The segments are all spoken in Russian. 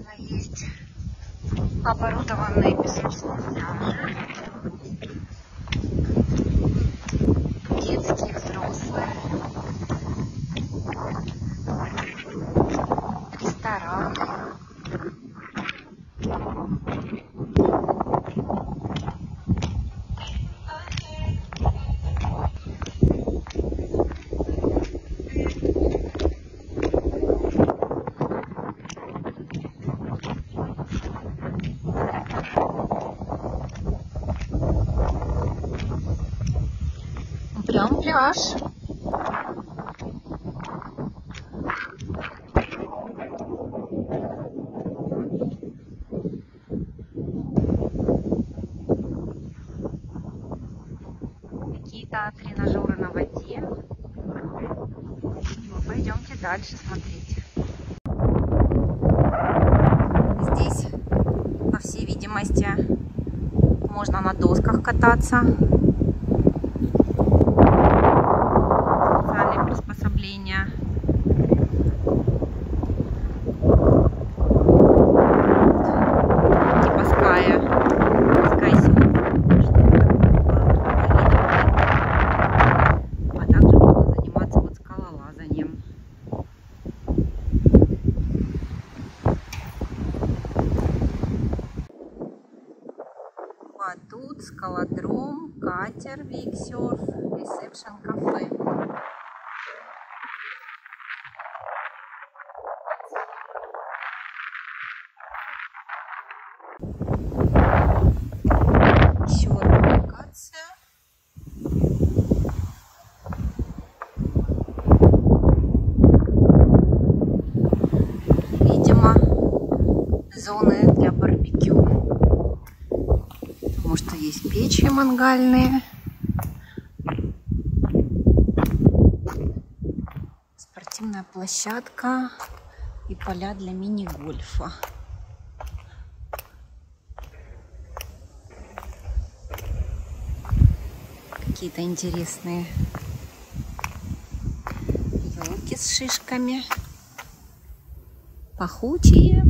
прекрасно есть оборудованные безусловно детские, взрослые, ресторан, прям пляж. Какие-то тренажеры на воде. Мы пойдемте дальше смотреть. Здесь, по всей видимости, можно на досках кататься. Тут скалодром, катер, виксерф, ресепшн кафе. Еще одна локация. Видимо, зоны для барбекю. Потому что есть печи мангальные, спортивная площадка и поля для мини-гольфа. Какие-то интересные елки с шишками, пахучие.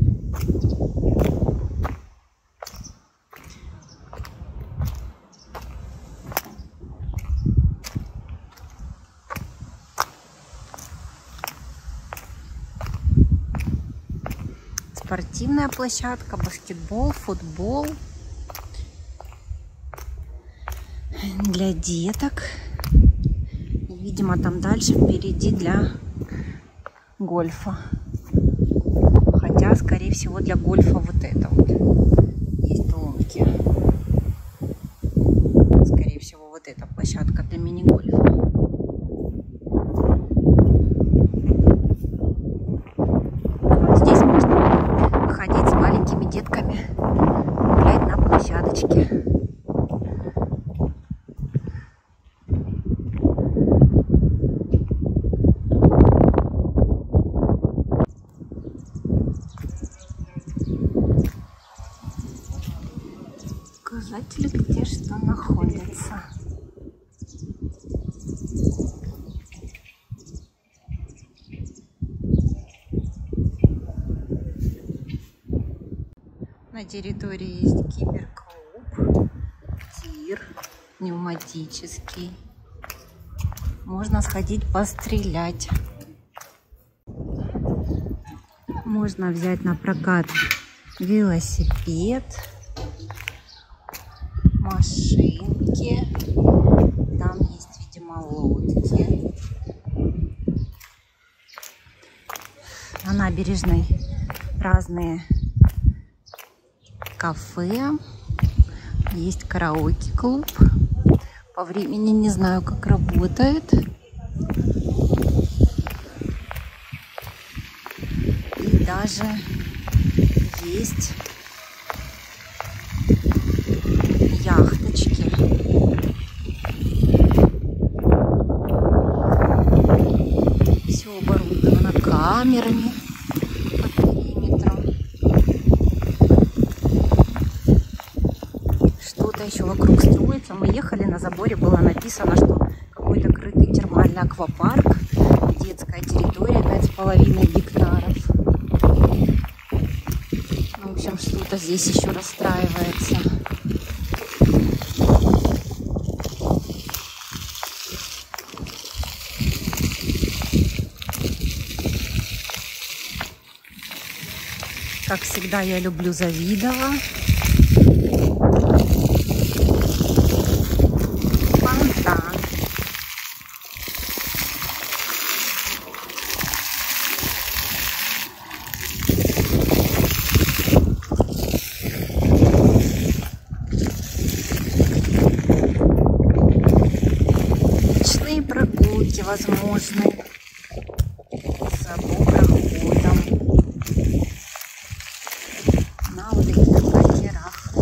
Спортивная площадка, баскетбол, футбол для деток. И, видимо, там дальше впереди для гольфа. Хотя, скорее всего, для гольфа вот это вот. Есть ломки. Скорее всего, вот эта площадка для мини-гольфа. Детками гулять на площадочке. Указатели, где что находится. На территории есть киберклуб, тир пневматический. Можно сходить пострелять. Можно взять на прокат велосипед, машинки. Там есть, видимо, лодки. На набережной разные кафе, есть караоке-клуб. По времени не знаю, как работает. И даже есть яхточки. Все оборудовано камерами. Еще вокруг строится. Мы ехали, на заборе было написано, что какой-то крытый термальный аквапарк, детская территория 5,5 гектаров. кто-то здесь еще расстраивается. Как всегда, я люблю Завидово. Возможны с обоходом на вот таких катерах.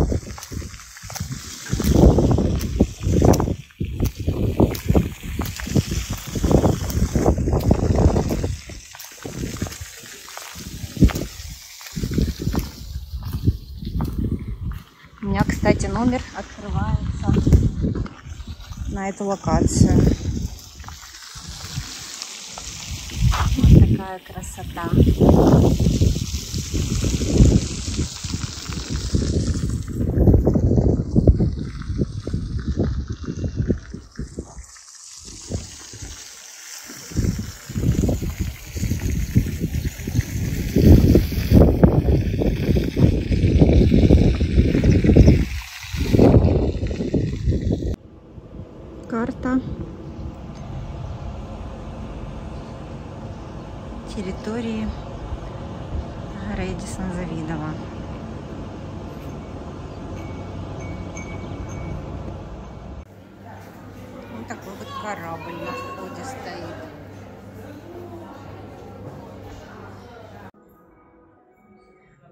У меня, кстати, номер открывается на эту локацию. Какая красота! Карта. Территории Радиссон Завидово. Вот такой вот корабль на входе стоит.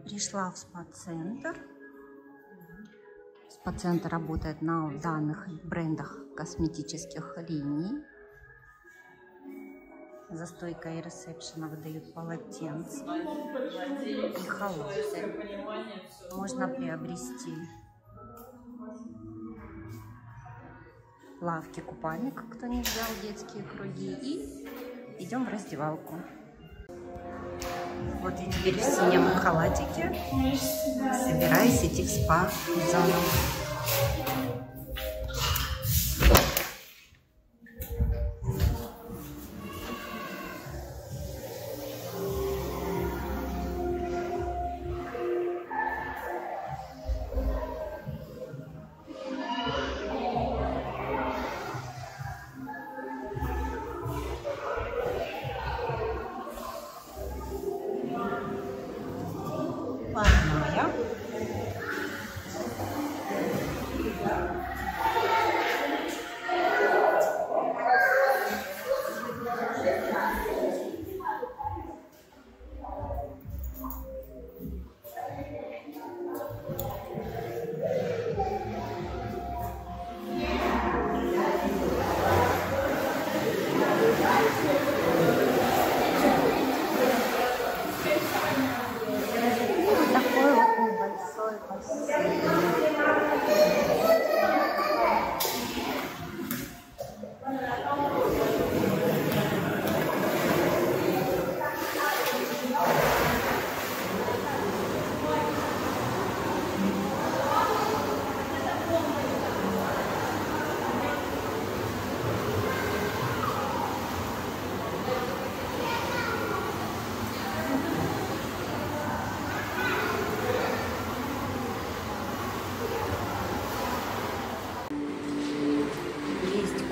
Пришла в спа-центр. Спа-центр работает на данных брендах косметических линий. За стойкой ресепшена выдают полотенца и халаты. Можно приобрести лавки, купальник, кто не взял детские круги. И идем в раздевалку. Вот я теперь в синем халатике собираюсь идти в спа-зону.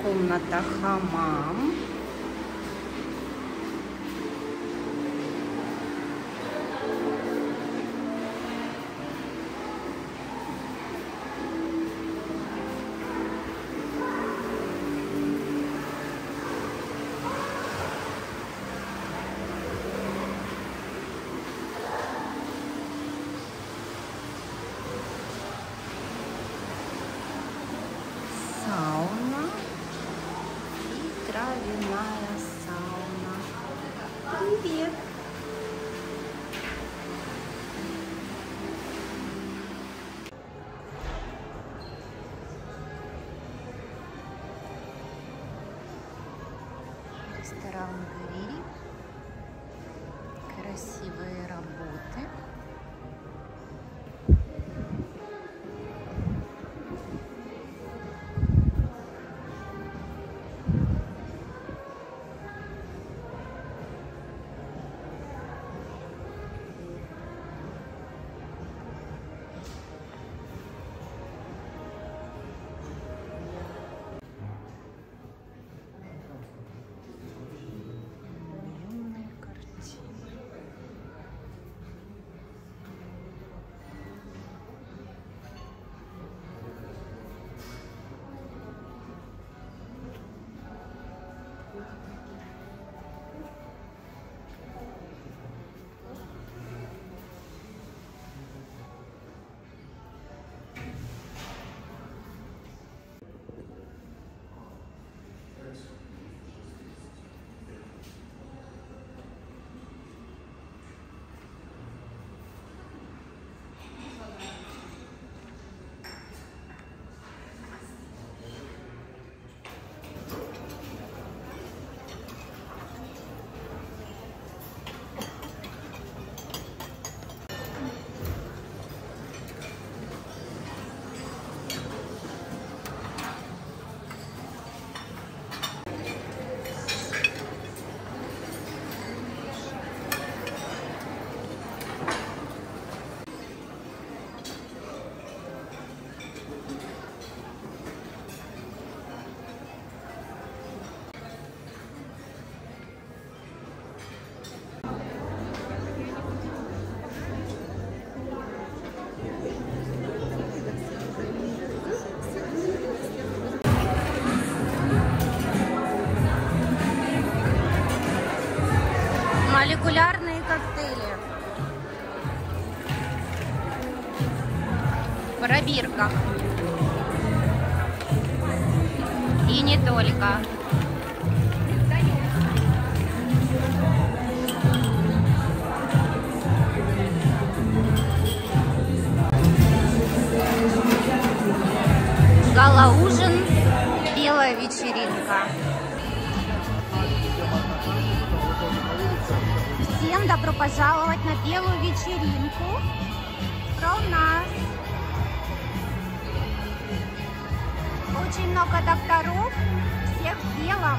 Комната хамам. Ресторан Гриль. Красивые работы. пробирках. И не только. Гала-ужин, белая вечеринка. Всем добро пожаловать на белую вечеринку. Волна. Очень много докторов, всех в белом.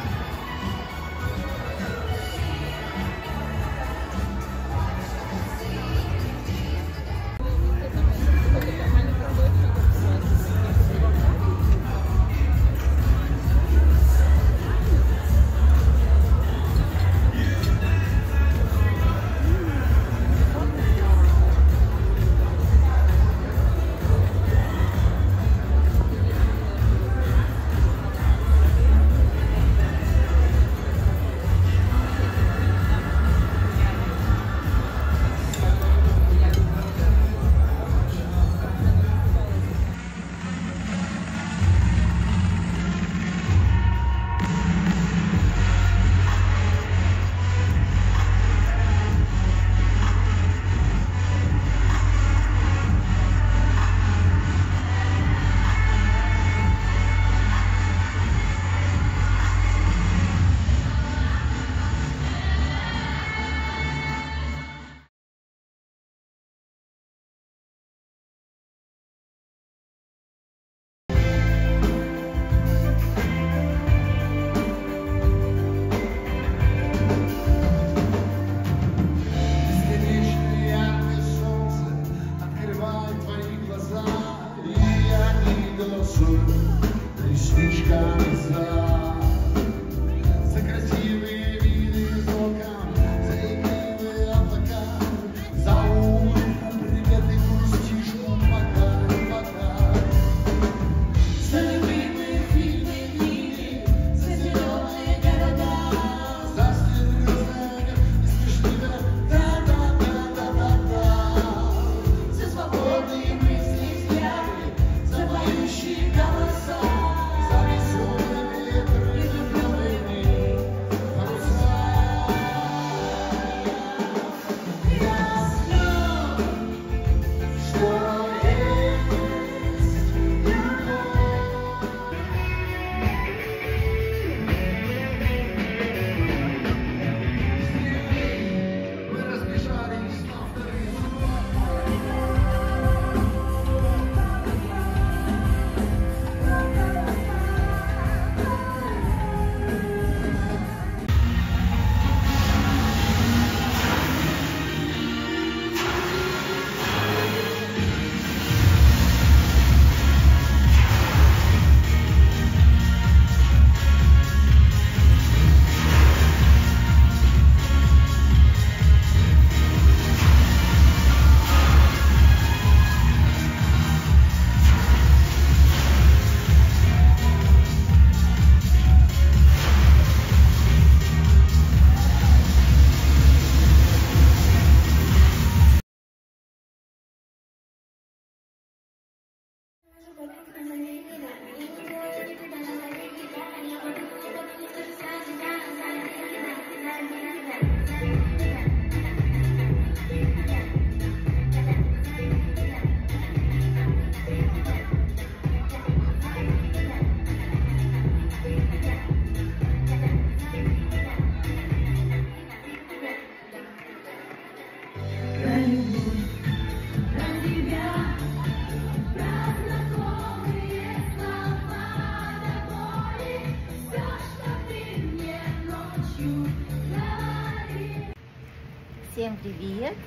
Всем привет!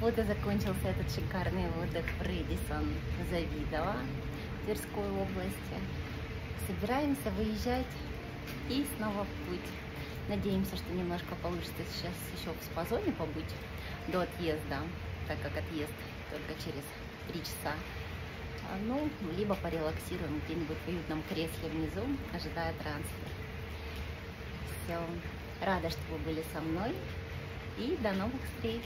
Вот и закончился этот шикарный отдых в Radisson Завидово, Тверской области. Собираемся выезжать и снова в путь. Надеемся, что немножко получится сейчас еще в спа-зоне побыть до отъезда, так как отъезд только через 3 часа. Ну, либо порелаксируем где-нибудь в уютном кресле внизу, ожидая трансфер. Все, рада, что вы были со мной. И до новых встреч!